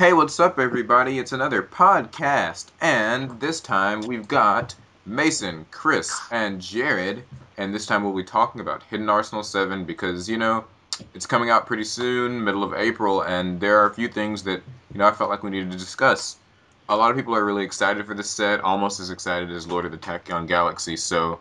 Hey, what's up, everybody? It's another podcast, and this time we've got Mason, Chris, and Jared, and this time we'll be talking about Hidden Arsenal 7 because, you know, it's coming out pretty soon, middle of April, and there are a few things that, you know, I felt like we needed to discuss. A lot of people are really excited for this set, almost as excited as Lord of the Tachyon Galaxy, so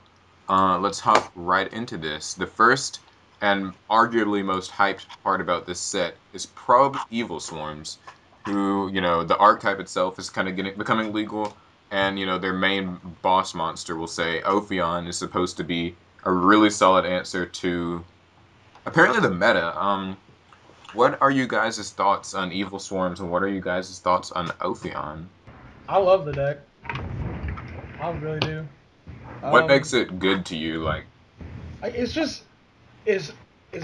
let's hop right into this. The first and arguably most hyped part about this set is probably Evil Swarms, who, you know, the archetype itself is kind of becoming legal, and, you know, their main boss monster, we'll say, Ophion, is supposed to be a really solid answer to, apparently, the meta. What are you guys' thoughts on Evil Swarms, and what are you guys' thoughts on Ophion? I love the deck. I really do. What makes it good to you, like? It's just, it's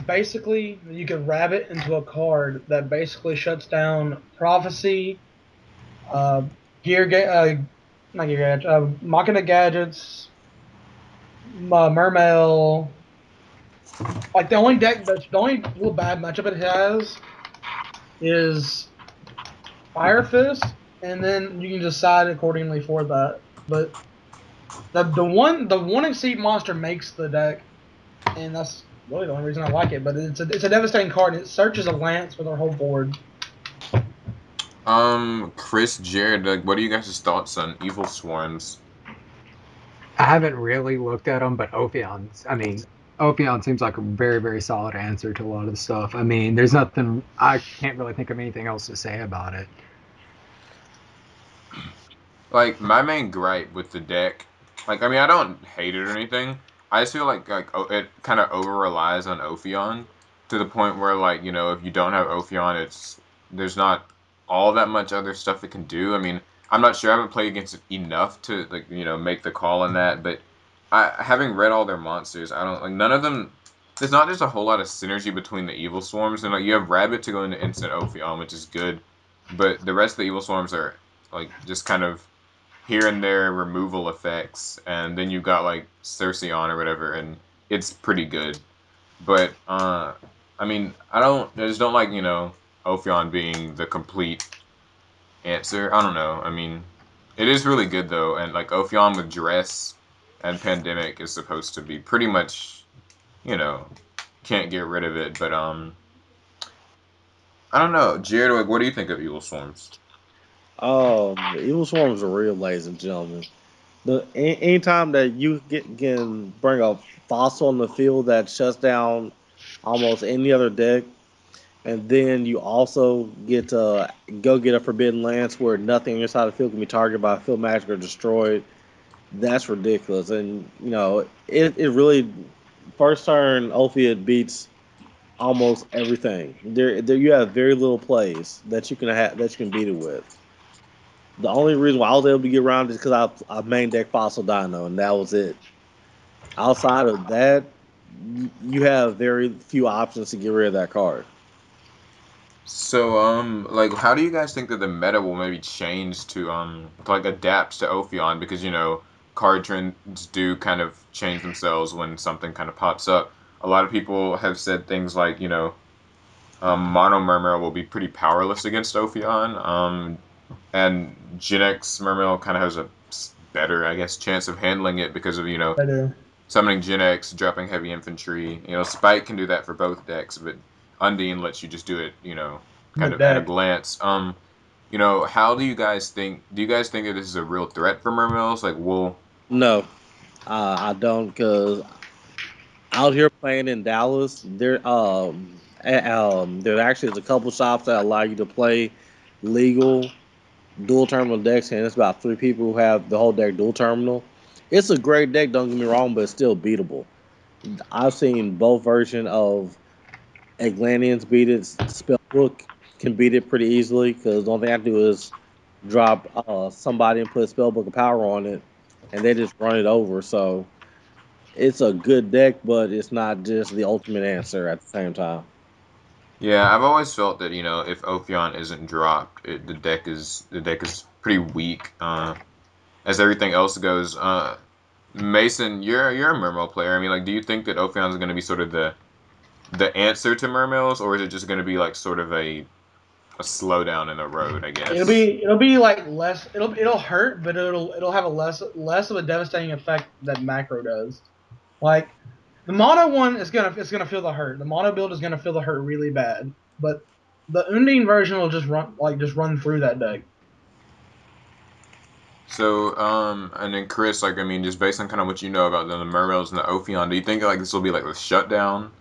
basically, you can rabbit into a card that basically shuts down Prophecy, Machina Gadgets, Mermail. Like, the only deck that's, the only little bad matchup it has is Fire Fist, and then you can decide accordingly for that. But the one exceed monster makes the deck, and that's really the only reason I like it, but it's a devastating card, and it searches a lance with our whole board. Chris, Jared, like, what are you guys' thoughts on Evil Swarms? I haven't really looked at them, but Ophion seems like a very, very solid answer to a lot of the stuff. I mean, there's nothing, I can't really think of anything else to say about it. Like, my main gripe with the deck, like, I mean, I don't hate it or anything, I just feel like it kind of over-relies on Ophion to the point where, like, you know, if you don't have Ophion, there's not all that much other stuff it can do. I mean, I'm not sure. I haven't played against it enough to, like, you know, make the call on that, but having read all their monsters, I don't, like, none of them, there's not just a whole lot of synergy between the Evil Swarms, and, like, you have Rabbit to go into instant Ophion, which is good, but the rest of the Evil Swarms are, like, just kind of here and there removal effects, and then you've got, like, Cerceon or whatever, and it's pretty good. But, I mean, I just don't like, you know, Ophion being the complete answer. I don't know. I mean, it is really good, though, and, like, Ophion with Dress and Pandemic is supposed to be pretty much, you know, can't get rid of it, but, I don't know. Jared, like, what do you think of Evil Swarms? The Evil Swarms are real, ladies and gentlemen. Any time that you can bring a fossil on the field that shuts down almost any other deck, and then you also get to go get a Forbidden Lance where nothing on your side of the field can be targeted by field magic or destroyed, that's ridiculous. And, you know, it really, first turn, Ophion beats almost everything. There you have very little plays that you can beat it with. The only reason why I was able to get around is because I main deck Fossil Dino, and that was it. Outside of that, you have very few options to get rid of that card. So, like, how do you guys think that the meta will maybe change to like, adapts to Ophion? Because, you know, card trends do kind of change themselves when something kind of pops up. A lot of people have said things like, you know, Mono Mermail will be pretty powerless against Ophion, and Gen X Mermail kind of has a better, I guess, chance of handling it because of, you know, summoning Gen X, dropping heavy infantry. You know, Spike can do that for both decks, but Undine lets you just do it, you know, kind of at a glance. You know, how do you guys think? Do you guys think that this is a real threat for Mermails? Like, will? No, I don't, because out here playing in Dallas, there actually is a couple shops that allow you to play legal dual terminal decks, and it's about 3 people who have the whole deck dual terminal. It's a great deck, don't get me wrong, but it's still beatable. I've seen both versions of Atlanteans beat it. Spellbook can beat it pretty easily because the only thing I do is drop somebody and put Spellbook of Power on it, and they just run it over. So it's a good deck, but it's not just the ultimate answer at the same time. Yeah, I've always felt that, you know, if Ophion isn't dropped, the deck is pretty weak as everything else goes. Mason, you're a Mermail player. I mean, like, do you think that Ophion is going to be sort of the answer to Mermails, or is it just going to be like sort of a a slowdown in the road, I guess. It'll be like less. It'll hurt, but it'll have a less of a devastating effect than macro does. Like the mono one is gonna feel the hurt. The mono build is gonna feel the hurt really bad. But the Undine version will just run through that deck. So, and then Chris, like, I mean, just based on kind of what you know about the Mermails and the Ophion, do you think, like, this will be, like, the shutdown?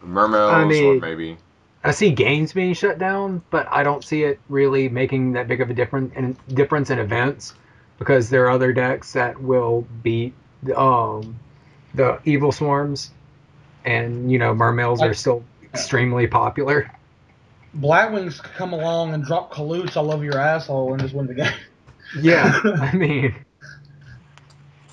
The Mermails, I mean, or maybe? I see games being shut down, but I don't see it really making that big of a difference in events, because there are other decks that will beat the Evil Swarms, and, you know, Mermails are still extremely popular. Blackwings come along and drop Kalutes all over your asshole and just win the game. Yeah, I mean.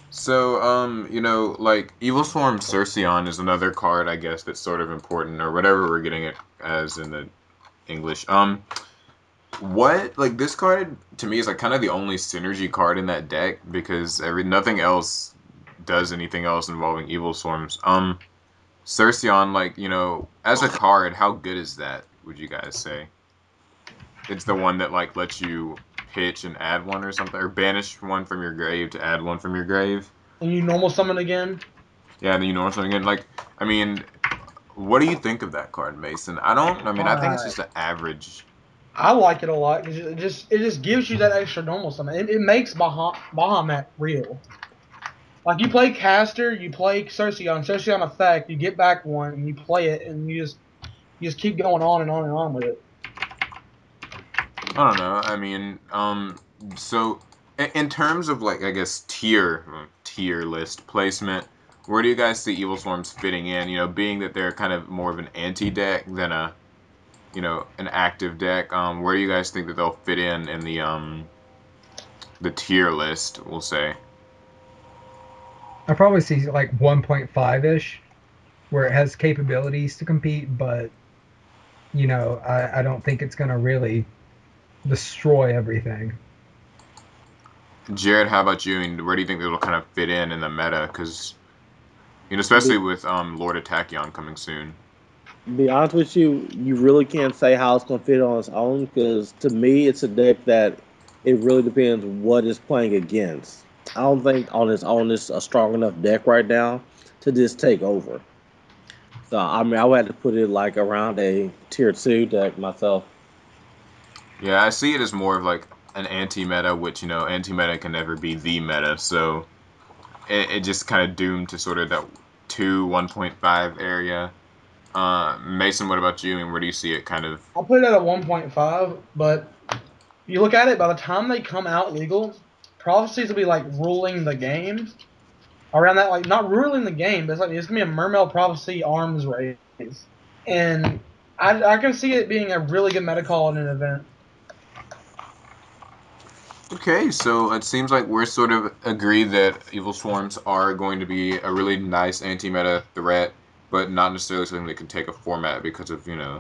So, you know, like, Evil Swarm Surceon is another card, I guess, that's sort of important, or whatever we're getting it as in the English. Like, this card, to me, is, like, kind of the only synergy card in that deck, because nothing else does anything else involving Evil Swarms. Surceon, like, you know, as a card, how good is that, would you guys say? It's the one that, like, lets you pitch and add one or something, or banish one from your grave to add one from your grave. And you normal summon again? Yeah, and then you normal summon again. Like, I mean, what do you think of that card, Mason? I think it's just an average. I like it a lot, because it just gives you that extra normal summon. It makes Bahamut real. Like, you play Caster, you play Surceon Effect, you get back one, and you play it, and you just keep going on and on and on with it. I don't know. I mean, so in terms of, like, I guess tier list placement, where do you guys see Evil Swarms fitting in? You know, being that they're kind of more of an anti deck than a, you know, an active deck. Where do you guys think that they'll fit in the tier list? We'll say. I probably see like 1.5-ish, where it has capabilities to compete, but you know, I don't think it's gonna really destroy everything. Jared, how about you? I mean, where do you think it'll kind of fit in the meta? Because, you know, especially with Lord of the Tachyon coming soon. To be honest with you, you really can't say how it's going to fit on its own, because to me, it's a deck that it really depends what it's playing against. I don't think on its own it's a strong enough deck right now to just take over. So, I mean, I would have to put it like around a tier 2 deck myself. Yeah, I see it as more of like an anti-meta, which, you know, anti-meta can never be the meta, so it just kind of doomed to sort of that 2, 1.5 area. Mason, what about you? I mean, where do you see it kind of? I'll put it at a 1.5, but you look at it, by the time they come out legal, Prophecies will be like ruling the game. Around that, like, not ruling the game, but it's like, it's going to be a Mermail Prophecy arms race. And I can see it being a really good meta call in an event. Okay, so it seems like we're sort of agreed that Evil Swarms are going to be a really nice anti-meta threat, but not necessarily something that can take a format because of, you know,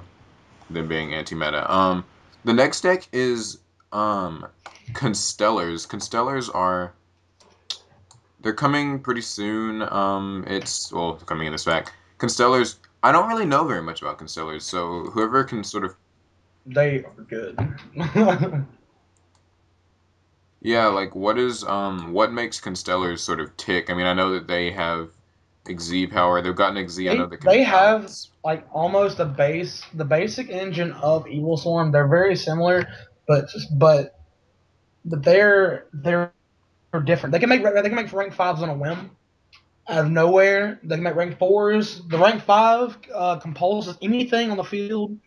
them being anti-meta. The next deck is Constellars. Constellars are... they're coming pretty soon. Well, coming in this pack. Constellars, I don't really know very much about Constellars, so whoever can sort of... They are good. Yeah, like, what makes Constellars sort of tick? I mean, I know that they have Xe power. They've gotten Xe. I know they have, like, almost the basic engine of Evil Swarm. They're very similar, but they're different. They can make rank 5s on a whim, out of nowhere. They can make rank 4s. The rank 5 composes anything on the field,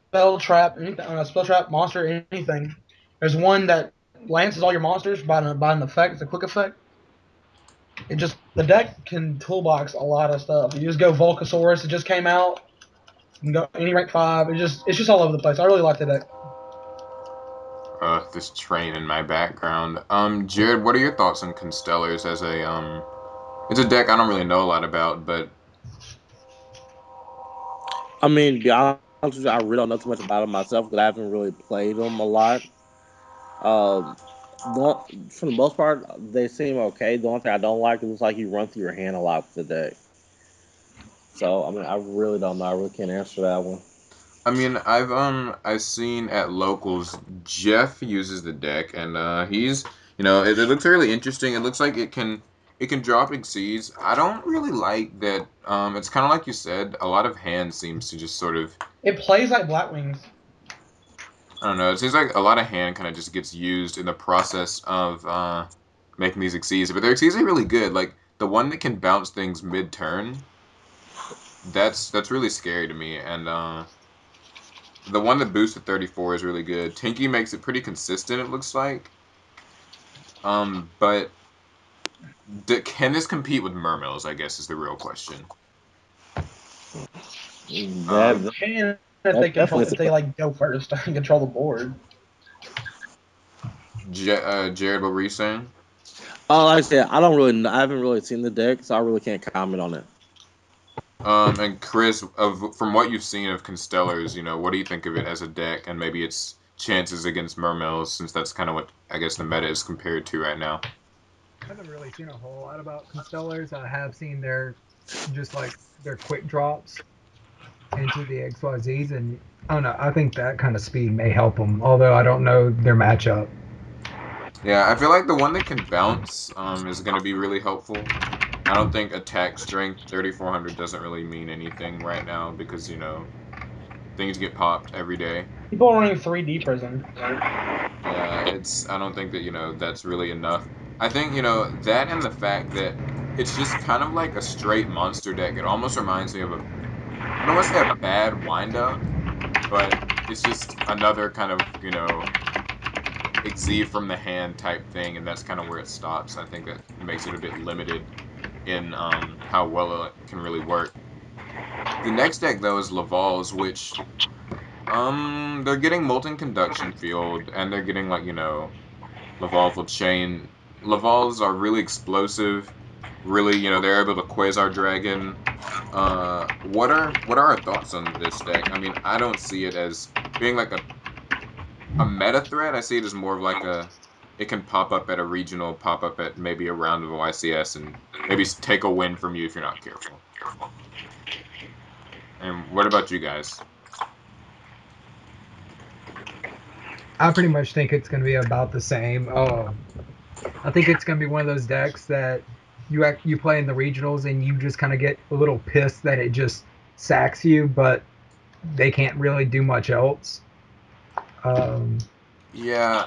spell trap, monster, anything. There's one that lances all your monsters by an effect. It's a quick effect. It just, the deck can toolbox a lot of stuff. You just go Volcasaurus. It just came out. You can go any rank 5. It's just all over the place. I really like the deck. This train in my background. Jared, what are your thoughts on Constellars as a it's a deck I don't really know a lot about, but I mean, to be honest with you, I really don't know too much about them myself because I haven't really played them a lot. For the most part, they seem okay. The only thing I don't like is like you run through your hand a lot today. So I mean, I really don't know. I really can't answer that one. I mean, I've seen at locals Jeff uses the deck, and he's, you know, it looks really interesting. It looks like it can drop Xyz. I don't really like that. It's kind of like you said, a lot of hand seems to just sort of. It plays like Blackwings. I don't know. It seems like a lot of hand kind of just gets used in the process of making these Xyz, but their Xyz are really good. Like the one that can bounce things mid turn. That's really scary to me, and the one that boosts to 34 is really good. Tinky makes it pretty consistent, it looks like. But can this compete with Mermails, I guess, is the real question. If they go first and control the board. Jared, what were you saying? Oh, like I said, I don't really, I haven't really seen the deck, so I really can't comment on it. And Chris, from what you've seen of Constellars, you know, what do you think of it as a deck, and maybe its chances against Mermails, since that's kind of what I guess the meta is compared to right now? I haven't really seen a whole lot about Constellars. I have seen their just like their quick drops into the XYZs, and I don't know. I think that kind of speed may help them, although I don't know their matchup. Yeah, I feel like the one that can bounce is going to be really helpful. I don't think attack strength 3400 doesn't really mean anything right now because, you know, things get popped every day. People are running 3D prison. Right? Yeah, it's. I don't think that, you know, that's really enough. I think, you know, that and the fact that it's just kind of like a straight monster deck. It almost reminds me of a. I don't want to say a bad wind up, but it's just another kind of, you know. Xyz from the hand type thing, and that's kind of where it stops. I think that makes it a bit limited in how well it can really work. The next deck, though, is Laval's, which they're getting Molten Conduction Field, and they're getting, like, you know, Evolzar Chain. Laval's are really explosive. Really, you know, they're able to Quasar Dragon. What are our thoughts on this deck? I mean, I don't see it as being like a meta threat. I see it as more of like a, it can pop up at a regional, pop up at maybe a round of a YCS, and maybe take a win from you if you're not careful. And what about you guys? I pretty much think it's going to be about the same. I think it's going to be one of those decks that you play in the regionals and you just kind of get a little pissed that it just sacks you, but they can't really do much else. Yeah,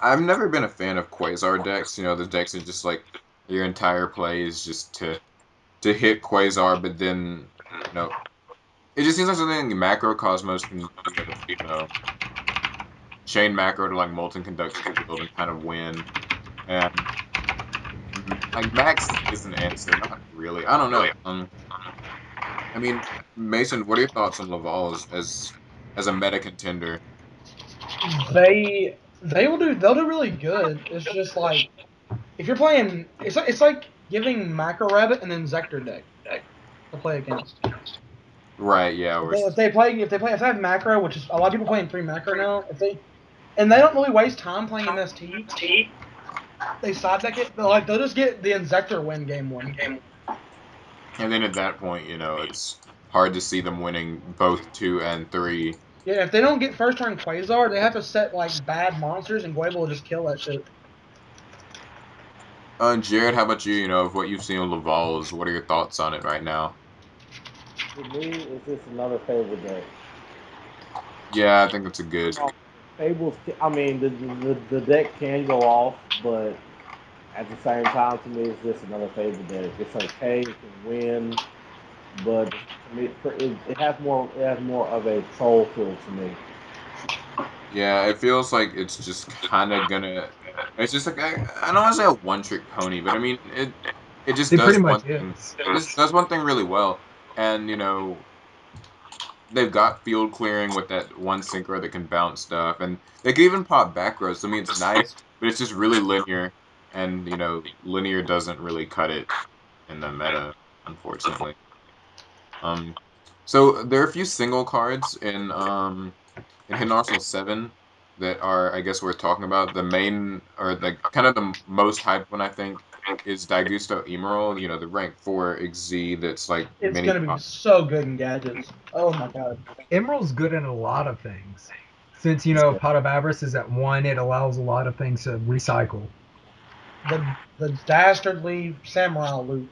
I've never been a fan of Quasar decks. You know, the decks are just like your entire play is just to hit Quasar, but then, you know, it just seems like something like Macrocosmos can, you know, chain macro to like Molten Conduction Field and kind of win. And like Maxx is an answer, not really. I don't know. I mean, Mason, what are your thoughts on Laval as a meta contender? They'll do really good. It's just like if you're playing, it's like giving Macro Rabbit an Inzektor deck to play against. Right. Yeah. If they have Macro, which is a lot of people playing 3 Macro now, and they don't really waste time playing MST. They side deck it. They'll just get the Inzektor win game one. And then at that point, you know, it's hard to see them winning both 2 and 3. Yeah, if they don't get first turn Quasar, they have to set, like, bad monsters, and Guable will just kill that shit. Jared, how about you, you know, of what you've seen with Laval's, what are your thoughts on it right now? For me, it's just another Fable deck. Yeah, I think it's a good... Fables, I mean, the deck can go off, but at the same time, to me, it's just another Fable deck. It's okay, it can win, but... It has more of a soul feel to me. Yeah, it feels like it's just kind of gonna. It's just like I don't want to say a one-trick pony, but I mean it just does one thing. It just does one thing really well, and you know they've got field clearing with that one synchro that can bounce stuff, and they can even pop back rows. So, I mean, it's nice, but it's just really linear, and you know linear doesn't really cut it in the meta, unfortunately. So there are a few single cards in Hidden Arsenal 7 that are, I guess, worth talking about. The main, or the kind of the most hyped one, I think, is Daigusto Emeral, you know, the rank 4 XZ that's like... It's going to be so good in gadgets. Oh my god. Emeral's good in a lot of things. Since, you know, Pot of Avarice is at 1, it allows a lot of things to recycle. The dastardly samurai loot.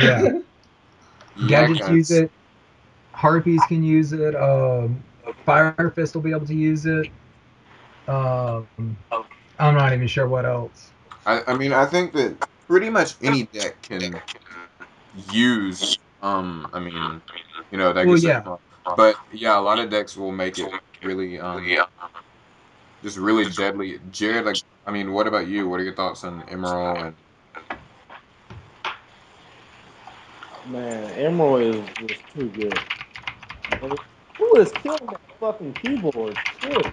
Yeah. Gadgets use it. Harpies can use it. Fire Fist will be able to use it. I'm not even sure what else. I mean, I think that pretty much any deck can use, I mean, you know, that but yeah, a lot of decks will make it really, just really deadly. Jared, like, I mean, what about you? What are your thoughts on Emeral? Man, Emeral is too good. Who is killing that fucking keyboard? Shit.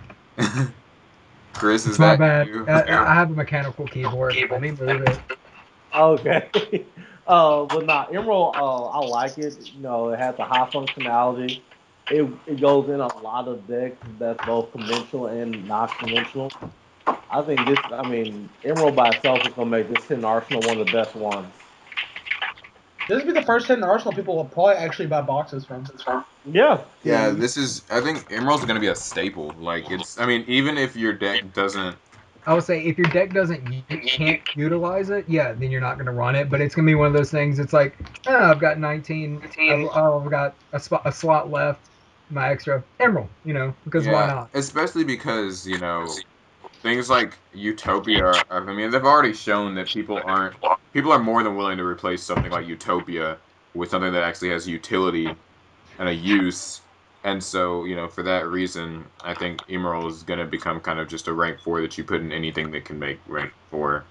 Chris, is that you? I have a mechanical keyboard. Let me move it. Okay. But nah, Emeral, I like it. You know, it has a high functionality. It goes in a lot of decks that's both conventional and non-conventional. I think this, I mean, Emeral by itself is going to make this Hidden Arsenal one of the best ones. This would be the first Hidden Arsenal people will probably actually buy boxes from. Yeah. Yeah, this is, I think Emeral's going to be a staple. Like, it's, I mean, even if your deck doesn't. I would say if your deck doesn't, you can't utilize it, yeah, then you're not going to run it. But it's going to be one of those things, it's like, oh, I've got 19, I've got a slot left, my extra Emeral, you know, because why not? Especially because, you know, things like Utopia, I mean, they've already shown that people are more than willing to replace something like Utopia with something that actually has utility and a use. And so, you know, for that reason, I think Emeral is going to become kind of just a rank 4 that you put in anything that can make rank 4.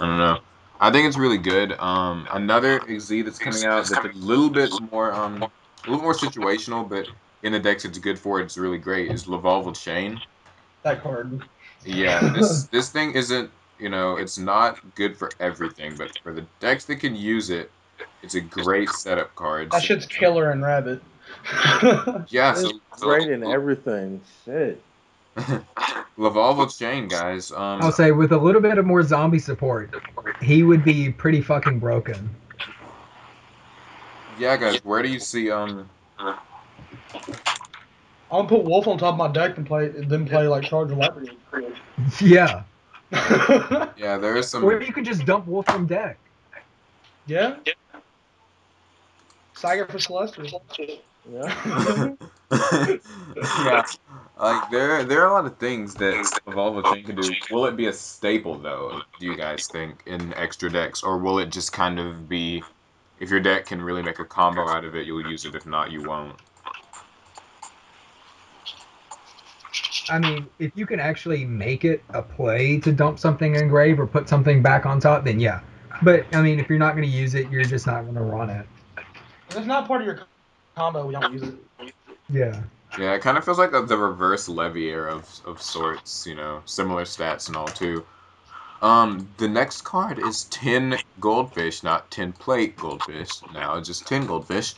I don't know. I think it's really good. Another XZ that's coming out that's a little more situational, but in the decks it's good for, it's really great, is Evolzar Chain. That card. Yeah, this thing isn't, you know, it's not good for everything, but for the decks that can use it, it's a great setup card. That shit's killer in Rabbit. Yeah, so, great in everything. Shit. Evolzar Chain, guys. I'll say with a little bit of more zombie support, he would be pretty fucking broken. Yeah, guys, where do you see I'm gonna put Wolf on top of my deck and play like Charger Leopard. Yeah. Yeah, there is some. Or you could just dump Wolf from deck. Yeah. Saga for Celeste. Yeah. Yeah. Like there are a lot of things that Evolzar Chain can do. Will it be a staple though? Do you guys think in extra decks, or will it just kind of be? If your deck can really make a combo out of it, you'll use it. If not, you won't. I mean, if you can actually make it a play to dump something in grave or put something back on top, then yeah. But, I mean, if you're not going to use it, you're just not going to run it. If it's not part of your combo, we don't use it. Yeah. Yeah, it kind of feels like the reverse Levier of sorts, you know, similar stats and all, too. The next card is Tin Goldfish, not Tin Plate Goldfish. Now it's just Tin Goldfish.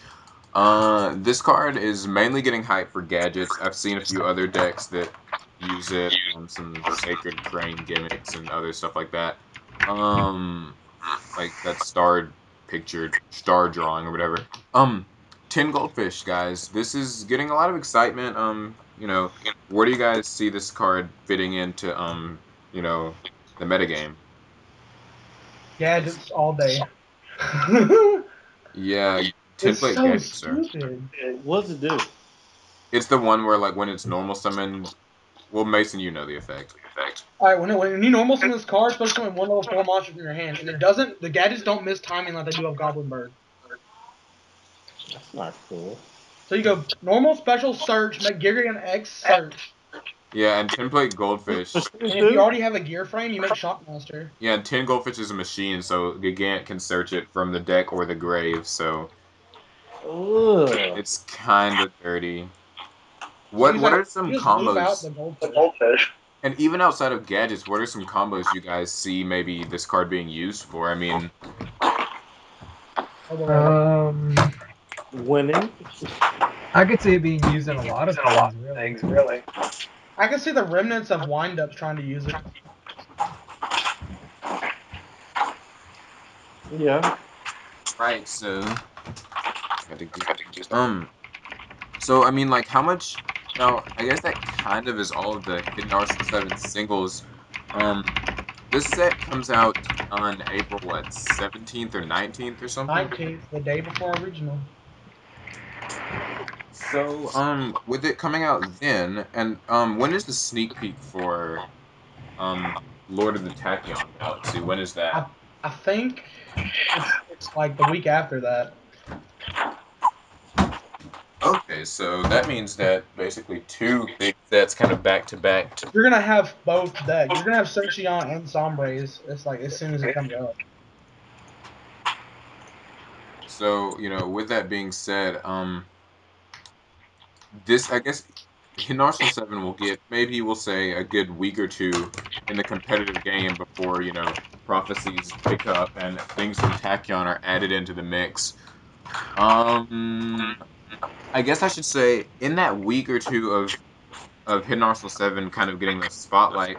This card is mainly getting hype for gadgets. I've seen a few other decks that use it, some Sacred Crane gimmicks and other stuff like that. Like that star picture, star drawing or whatever. Tin Goldfish, guys. This is getting a lot of excitement. You know, where do you guys see this card fitting into, you know, the metagame? Gadgets all day. Yeah. Template so gadget, sir. What does it do? It's the one where, like, when it's normal summoned. Well, Mason, you know the effect. All right, when you normal summon this card, especially when one level 4 monster from your hand, and it doesn't, the gadgets don't miss timing like they do of Goblin Bird. That's not cool. So you go normal, special, search, make Gear Gigant X, search. Yeah, and Tinplate Goldfish. And if you already have a gear frame, you make Shockmaster. Yeah, and Tin Goldfish is a machine, so Gigant can search it from the deck or the grave, so... Ugh. It's kind of dirty. What are some combos? The goldfish. And even outside of gadgets, what are some combos you guys see maybe this card being used for? I mean, winning. I could see it being used in a lot of things. Really, I could see the remnants of windups trying to use it. Yeah. Right, so... So, I mean, like, how much... Now, I guess that kind of is all of the Hidden Arsenal 7 singles. This set comes out on April, what, 17th or 19th or something? 19th, the day before original. So, with it coming out then, and, when is the sneak peek for, Lord of the Tachyon Galaxy? When is that? I think it's like the week after that. Okay, so that means that basically two big sets kind of back to back. You're gonna have both decks. You're gonna have Sexion and Sombres. It's like as soon as it comes out. So, you know, with that being said, this, I guess, Hidden Arsenal 7 will get, maybe we'll say, a good week or two in the competitive game before, you know, prophecies pick up and things from Tachyon are added into the mix. I guess I should say, in that week or two of Hidden Arsenal 7 kind of getting the spotlight,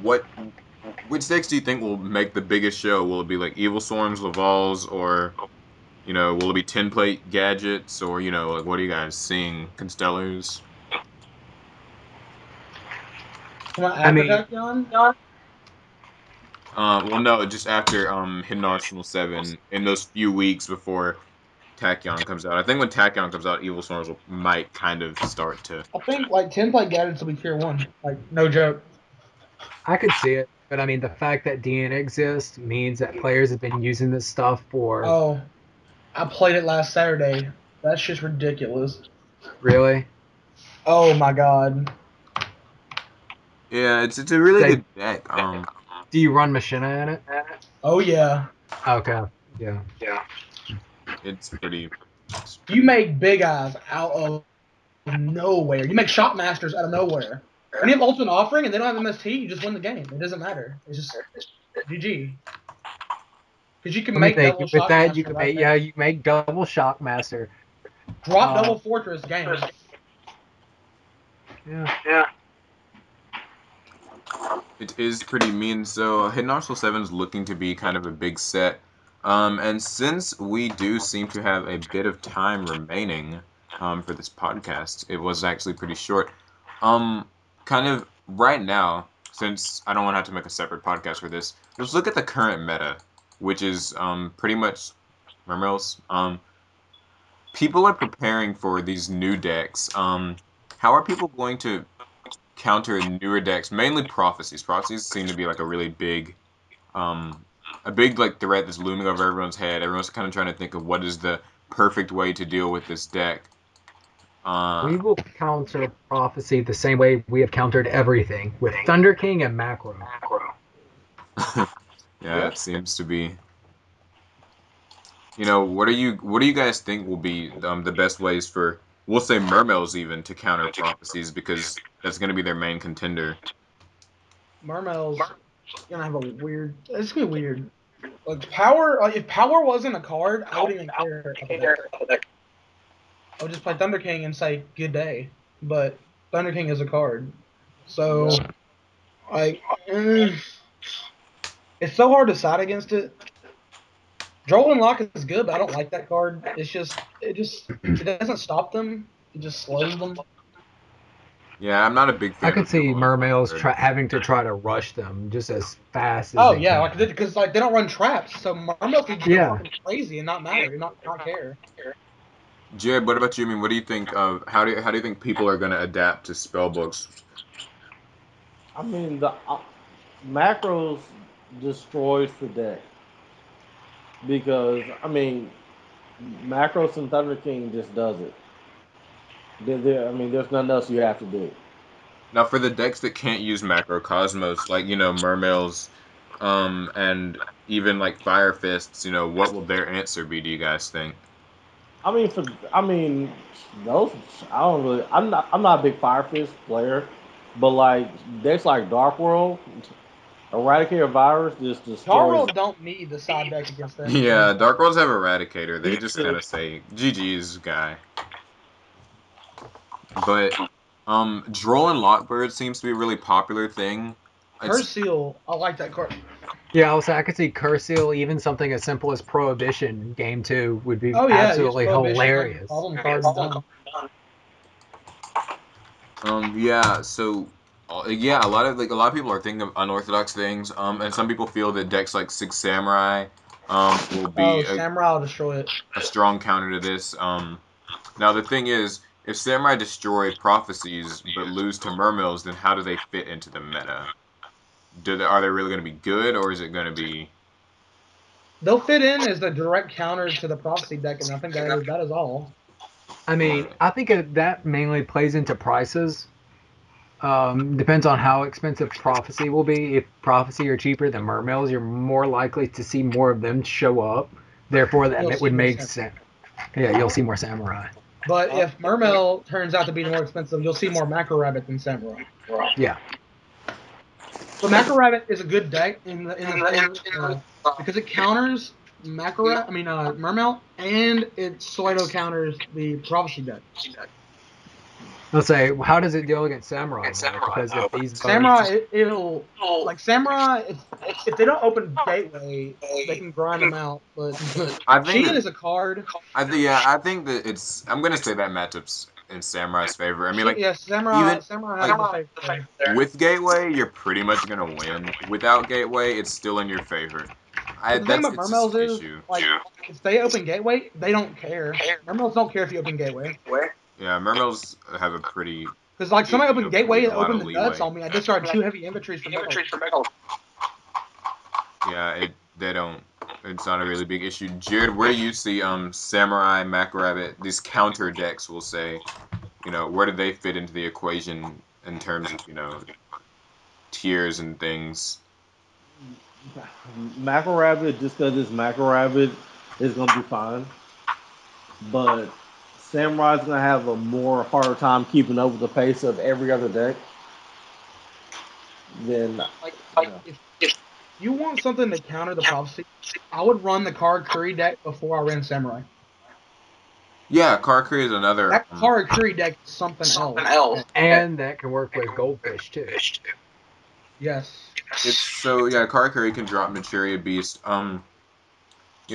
which decks do you think will make the biggest show? Will it be like Evil Swarms, Laval's, or, you know, will it be Tin Plate Gadgets, or, you know, like, what are you guys seeing? Constellars? I mean, well, no, just after Hidden Arsenal 7, in those few weeks before Tachyon comes out. I think when Tachyon comes out, Evil Swarms might kind of start to... I think, like, 10-play gadgets will be tier 1. Like, no joke. I could see it, but, I mean, the fact that DN exists means that players have been using this stuff for... Oh, I played it last Saturday. That's just ridiculous. Really? Oh, my God. Yeah, it's a really good deck. Do you run Machina in it? Oh, yeah. Okay. Yeah. Yeah. It's pretty... You make Big Eyes out of nowhere. You make Shockmasters out of nowhere. When you have Ultimate Offering and they don't have MST, you just win the game. It doesn't matter. It's just GG. Because you can make double Shockmaster. With that, you can make, yeah, you make double Shockmaster. Drop double Fortress game. Yeah. Yeah. It is pretty mean. So Hidden Arsenal 7 is looking to be kind of a big set. And since we do seem to have a bit of time remaining for this podcast, it was actually pretty short. Kind of right now, since I don't want to have to make a separate podcast for this, let's look at the current meta, which is pretty much Mermails. People are preparing for these new decks. How are people going to counter newer decks, mainly Prophecies? Prophecies seem to be like a really big... a big, like, threat that's looming over everyone's head. Everyone's kind of trying to think of what is the perfect way to deal with this deck. We will counter Prophecy the same way we have countered everything, with Thunder King and Macro. Yeah, it seems to be. You know, what do you guys think will be the best ways for, we'll say, Mermails even, to counter Prophecies, because that's going to be their main contender. Mermails... Gonna have a weird. It's gonna be weird. Like Power. Like, if Power wasn't a card, I wouldn't even care about that. I would just play Thunder King and say good day. But Thunder King is a card, so like it's so hard to side against it. Droll and Lock is good, but I don't like that card. It's just it doesn't stop them. It just slows them. Yeah, I'm not a big fan. I could see Mermails having to try to rush them just as fast as they can. Oh, yeah, because like, they don't run traps, so Mermails can get crazy and not matter, not care. Jared, what about you? I mean, what do you think of, how do you think people are going to adapt to spellbooks? I mean, the Macros destroys the deck. Because, I mean, Macros and Thunder King just does it. I mean, there's nothing else you have to do. Now, for the decks that can't use Macrocosmos, like, you know, Mermails, and even, like, Fire Fists, you know, what will their answer be, do you guys think? I mean, those, I'm not a big Fire Fist player, but, like, decks like Dark World, Eradicator Virus, just destroys... Dark World don't need the side deck against them. Yeah, Dark Worlds have Eradicator. They just kind of say, GG's guy. But Droll and Lockbird seems to be a really popular thing. Her Seal, I like that card. Yeah, also I could see Curseal, even something as simple as Prohibition in Game 2 would be absolutely hilarious. Problem card's done. Yeah, so yeah, a lot of people are thinking of unorthodox things. And some people feel that decks like Six Samurai will be Samurai will destroy it. A strong counter to this. Now the thing is, if Samurai destroy Prophecies but lose to Mermails, then how do they fit into the meta? Are they really going to be good, or is it going to be? They'll fit in as the direct counter to the Prophecy deck, and I think that is all. I mean, I think that mainly plays into prices. Depends on how expensive Prophecy will be. If Prophecy are cheaper than Mermails, you're more likely to see more of them show up. Therefore, it would make sense. Yeah, you'll see more Samurai. But if Mermail turns out to be more expensive, you'll see more Macro Rabbit than Samurai. Yeah. But Macro Rabbit is a good deck because it counters Mermail, and it Slido counters the Prophecy deck. Let's say, how does it deal against Samurai? Because if these Samurai, if they don't open Gateway, they can grind them out. But Cheetah is a card. I think that it's. I'm gonna say that matchup's in Samurai's favor. I mean, like, yeah, Samurai has with Gateway, you're pretty much gonna win. Without Gateway, it's still in your favor. If they open Gateway, they don't care. Mermails don't care if you open Gateway. Yeah, Mermails have a pretty... Because, like, somebody opened Gateway and opened the nuts on me. I discarded two heavy infantries from Mermails. Yeah, they don't... It's not a really big issue. Jared, where do you see Samurai, Macrabbit, these counter decks, we'll say, you know, where do they fit into the equation in terms of, you know, tiers and things? Macrabbit, just because it's Macrabbit, is going to be fine. But... Samurai's going to have a more harder time keeping up with the pace of every other deck. Then, if you want something to counter the Prophecy, I would run the Karakuri deck before I ran Samurai. Yeah, Karakuri is another... That Karakuri deck is something else. And that can work with Goldfish, too. Yes. So, Karakuri can drop Naturia Beast. You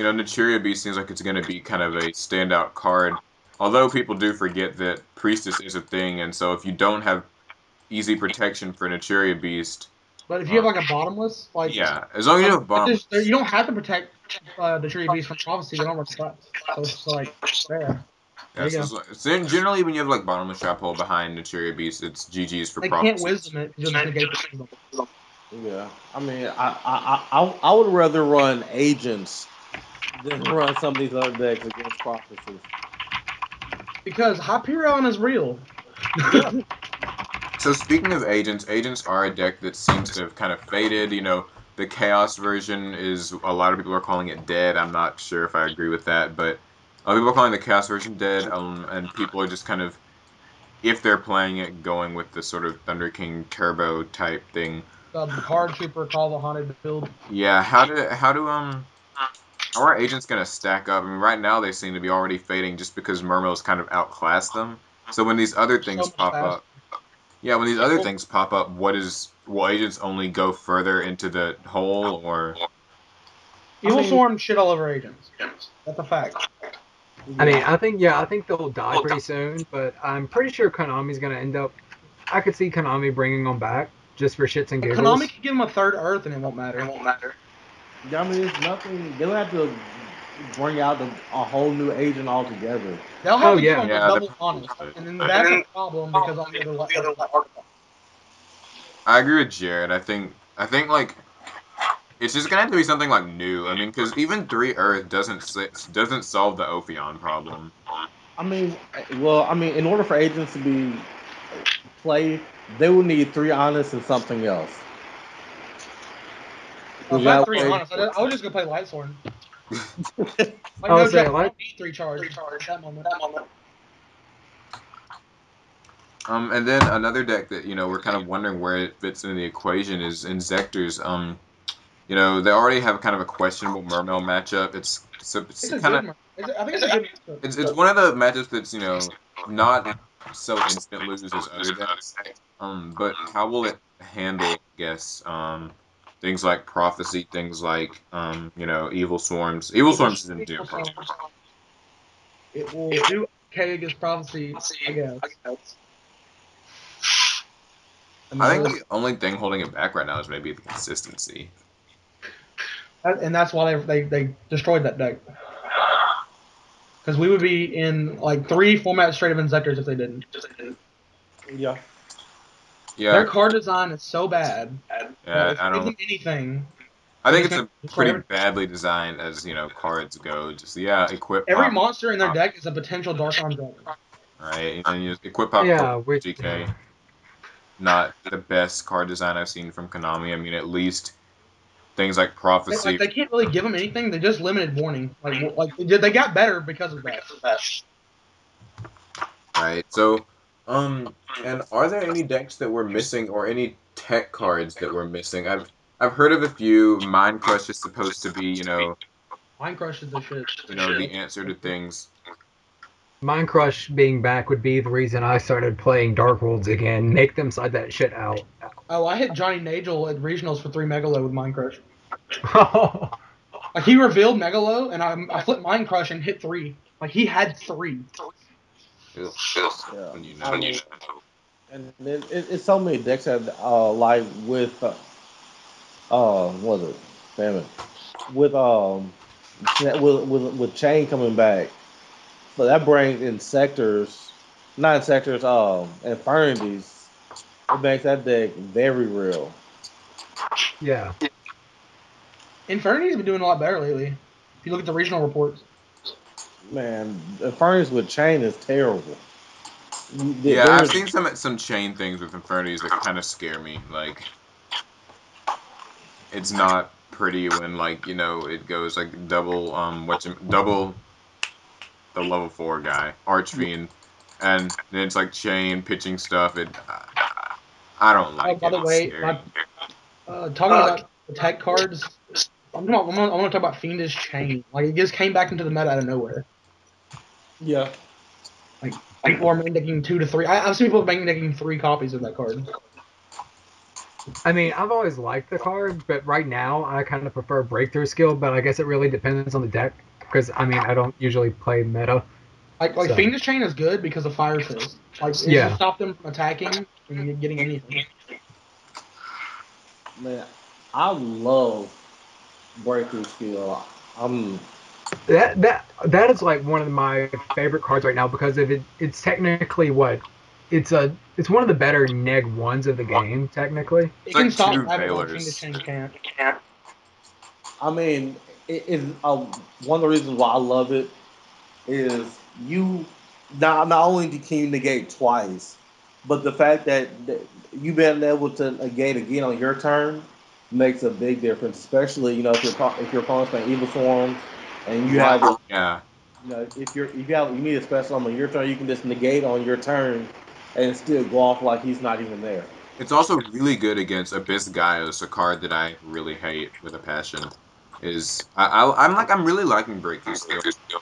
know, Naturia Beast seems like it's going to be kind of a standout card. Although people do forget that Priestess is a thing, and so if you don't have easy protection for Naturia Beast... But if you have, like, a bottomless... like yeah, as long as you have bottomless... You don't have to protect Naturia Beast from Prophecy, they don't work traps. So it's, like, there. Yeah, so generally, when you have, like, bottomless trap hole behind Naturia Beast, it's GG's for Prophecy. They can't Wisdom it, just negate the Wisdom. Yeah, I mean, I would rather run Agents than run some of these other decks against Prophecy. Because Hyperion is real. So speaking of Agents are a deck that seems to have kind of faded. You know, the Chaos version is, a lot of people are calling it dead. I'm not sure if I agree with that, but a lot of people are calling the Chaos version dead, and people are just kind of, if they're playing it, going with the sort of Thunder King Turbo type thing. The Card Trooper, call the Haunted build. Yeah, how are Agents going to stack up? I mean, right now they seem to be already fading just because Mermails kind of outclass them. So when these other things pop up, will Agents only go further into the hole, or... Evil Swarm shit all over Agents. That's a fact. I mean, I think they'll die pretty soon, but I'm pretty sure Konami's going to end up... I could see Konami bringing them back just for shits and giggles. Konami could give them a third Earth and it won't matter. I mean, it's nothing. They'll have to bring out a whole new agent altogether. They'll have double honest, and then that's a problem because on the other I agree with Jared. I think like it's just gonna have to be something like new. I mean, because even 3 Earth doesn't solve the Ophion problem. I mean, in order for Agents to be played, they will need 3 honest and something else. Well, I was just gonna play Lightsworn. Three charge. That moment. And then another deck that, you know, we're kind of wondering where it fits into the equation is Inzektors. You know, they already have kind of a questionable Mermail matchup. It's one of the matchups that's, you know, not so instant loses as other decks. But how will it handle? I guess. Things like Prophecy, things like, you know, Evil Swarms. Evil Swarms didn't do much. It will do okay against Prophecy, I guess. I think the only thing holding it back right now is maybe the consistency. And that's why they destroyed that deck. Because we would be in, like, 3 formats straight of Inzektors if they didn't. Yeah. Yeah. Their card design is so bad. Yeah, I don't think anything. I think it's a pretty badly designed as, you know, cards go. Just, yeah, equip. Every monster in their deck is a potential Dark Arm Dragon. Right, and you equip pop GK. Not the best card design I've seen from Konami. I mean, at least things like Prophecy. They can't really give them anything. They just limited Warning. Like they got better because of that. Right. So, and are there any decks that we're missing, or any tech cards that we're missing? I've heard of a few. Mind Crush is supposed to be, you know. Mind Crush is the shit. You know, the answer to things. Mind Crush being back would be the reason I started playing Dark Worlds again. Make them side that shit out. Oh, I hit Johnny Nagel at regionals for 3 Megalo with Mind Crush. Like, he revealed Megalo, and I flipped Mind Crush and hit 3. Like, he had 3. Yeah. I mean, and it's so many decks that, like, with, what was it? Famine. With Chain coming back. But that brings Inzektors, not Inzektors, Infernities. It makes that deck very real. Yeah. Infernities have been doing a lot better lately. If you look at the regional reports. Man, Infernities with Chain is terrible. Yeah, I've seen some Chain things with Infernities that kind of scare me. Like, it's not pretty when, like, you know, it goes like double, double. The level 4 guy, Archfiend, and it's like Chain pitching stuff. And I don't like. Oh, by the way, talking about tech cards, I'm gonna talk about Fiendish Chain. Like, it just came back into the meta out of nowhere. Yeah. Like, people are main-decking 2 to 3. I've seen people main-decking 3 copies of that card. I mean, I've always liked the card, but right now I kind of prefer Breakthrough Skill. But I guess it really depends on the deck. Because, I mean, I don't usually play meta. Like so. Fiendish Chain is good because of Fire Fist. Like, it yeah. Stop them from attacking and getting anything. Man, I love Breakthrough Skill. That is, like, one of my favorite cards right now because of it's technically what? It's one of the better neg ones of the game, technically. It can stop Fiendish Chain can't. I mean... It is one of the reasons why I love it is you not only can you negate twice, but the fact that you've been able to negate again on your turn makes a big difference, especially, you know, if your opponent's playing Evil Forms and you have you know, if you need a special on your turn, you can just negate on your turn and still go off like he's not even there. It's also really good against Abyss Gaios, a card that I really hate with a passion. I'm really liking Breakthrough Skill.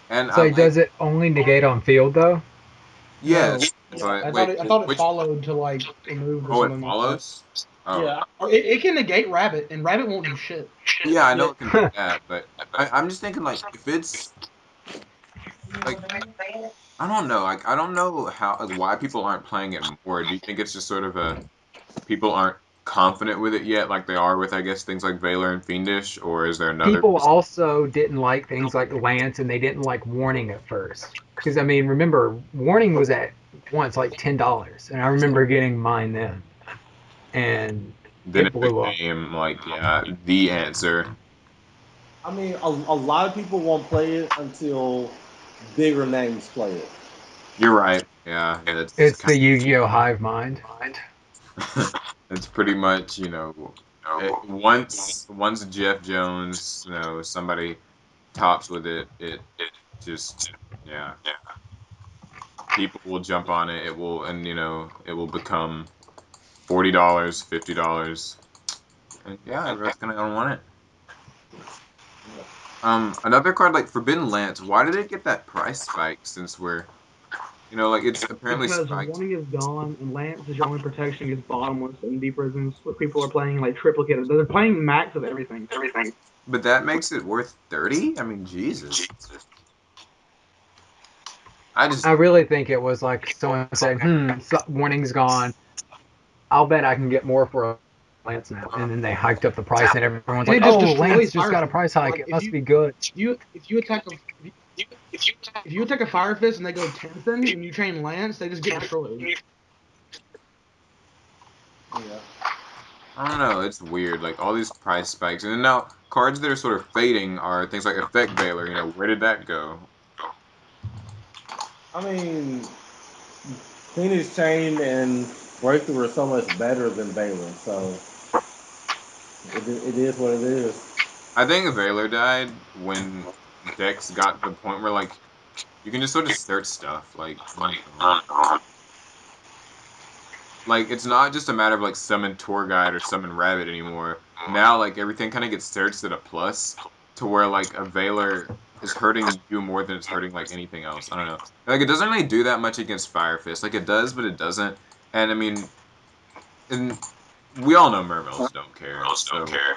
And so does it only negate on field though? Yes. Yeah. I thought it followed to like remove. Oh, it follows. Like oh. Yeah, it can negate Rabbit, and Rabbit won't do shit. Yeah, I know it can do that, but I'm just thinking like if it's like I don't know, like I don't know how why people aren't playing it more. Do you think it's just sort of a people aren't confident with it yet, like they are with, I guess, things like Valor and Fiendish, or is there another? People also didn't like things like Lance, and they didn't like Warning at first. Because, I mean, remember, Warning was at once like $10, and I remember getting mine then. And then it blew up. Like, yeah, the answer. I mean, a lot of people won't play it until bigger names play it. You're right, yeah. It's the Yu-Gi-Oh! Hive mind. It's pretty much, you know, once Jeff Jones, you know, somebody tops with it, it just, yeah. People will jump on it. It will, and you know, it will become $40, $50, and yeah, everyone's gonna want it. Another card like Forbidden Lance. Why did it get that price spike? Since we're You know, like, it's apparently because spiked. Because warning is gone, and Lance is your only protection against bottomless and deep prisons. What people are playing, like, triplicate. They're playing max of everything. Everything. But that makes it worth 30? I mean, Jesus. I really think it was like someone said, warning's gone. I'll bet I can get more for Lance now. And then they hiked up the price, and everyone's like, oh, Lance just got a price hike. It must be good. If you attack a Fire Fist and they go 10th and you train Lance, they just get destroyed. Yeah. I don't know, it's weird, like, all these price spikes. And now, cards that are sort of fading are things like Effect Veiler, you know, where did that go? I mean, Fiendish Chain and Breakthrough are so much better than Veiler, so it is what it is. I think Veiler died when decks got to the point where, like, you can just sort of search stuff, like it's not just a matter of, like, summon Tour Guide or summon Rabbit anymore. Now, like, everything kind of gets searched at a plus to where, like, a Veiler is hurting you more than it's hurting, like, anything else. I don't know. Like, it doesn't really do that much against Fire Fist. Like, it does, but it doesn't. And, I mean, and we all know Mermails don't care. Mermails don't care.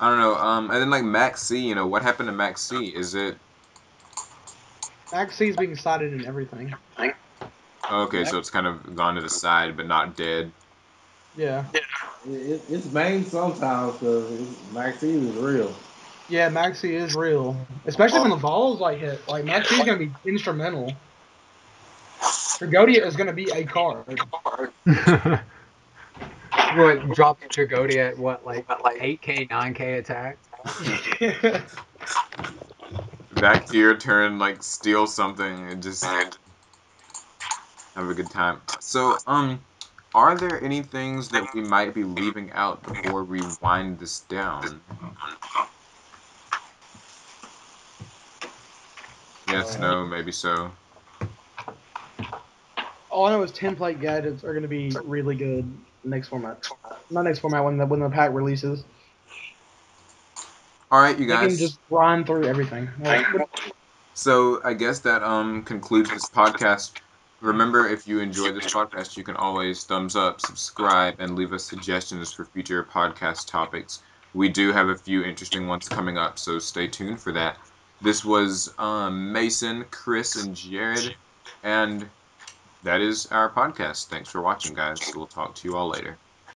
I don't know, and then, like, Maxx C, you know, what happened to Maxx C? Is it... Maxx C is being sided in everything. Okay, so it's kind of gone to the side, but not dead. Yeah. It's main sometimes, because Maxx C is real. Yeah, Maxx C is real. Especially when the balls, like, hit. Like, Maxx C is going to be instrumental. Trigodia is going to be a card. What, dropped Trigodia at what, like 8k, 9k attack? Back to your turn, like, steal something and just have a good time. So, are there any things that we might be leaving out before we wind this down? Yes, no, maybe so. All I know is 10-plate gadgets are going to be really good. Next format. Not next format, when the pack releases. Alright, you guys. You can just grind through everything. Right? So, I guess that concludes this podcast. Remember, if you enjoyed this podcast, you can always thumbs up, subscribe, and leave us suggestions for future podcast topics. We do have a few interesting ones coming up, so stay tuned for that. This was Mason, Chris, and Jared, and... that is our podcast. Thanks for watching, guys. We'll talk to you all later.